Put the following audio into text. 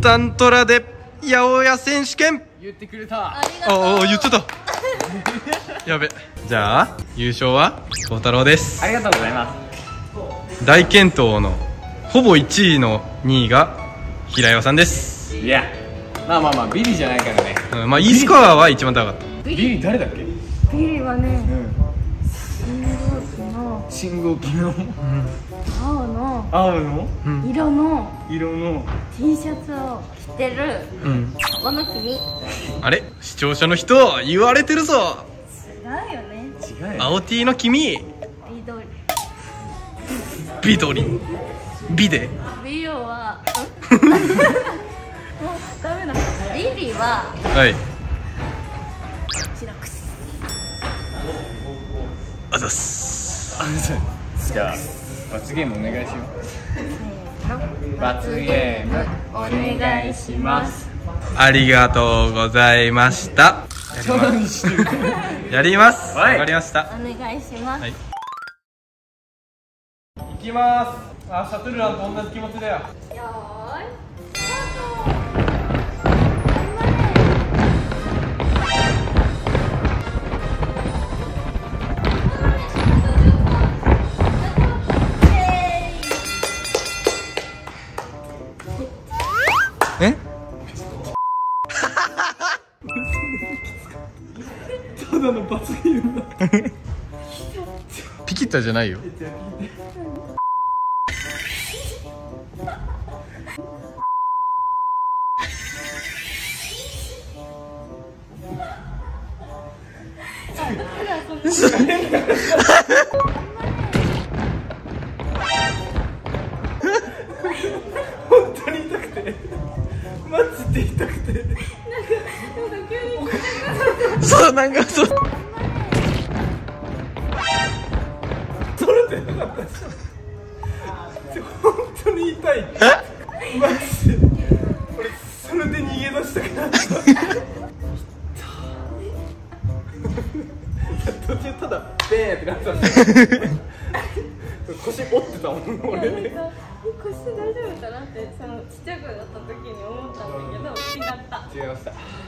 タントラで八百屋選手権。言ってくれた。ああ、言っちゃった。やべ。じゃあ優勝は孝太郎です。ありがとうございます。大健闘のほぼ1位の2位が平岩さんです。いや、まあまあまあビリじゃないからね。うん、まあ E スコアは一番高かった。ビリ誰だっけ？ビリはね、信号機の。青の色の T シャツを着てるこの君、あれ視聴者の人言われてるぞ。違うよね。違う。青 T の君、緑美で美容はもうダメなの。リリはシラックス。あざっす。じゃあ罰ゲームお願いします。罰ゲームお願いします。ありがとうございました。やります。わかりました。お願いします。はい、行きます。あ、シャトルランと同じ気持ちだよ。よーい。え？ただの罰ゲームだ。ピキッタじゃないよ。本当に痛くて。マジで痛くてそう、なんかそう取れてなかったし本当に痛い。マジで俺それで逃げ出したくなった途中ただベーンってなってたんだよ腰折ってたもん俺ね。腰大丈夫だなってそのちっちゃい子だった時に思ったんだけど違った。違いました。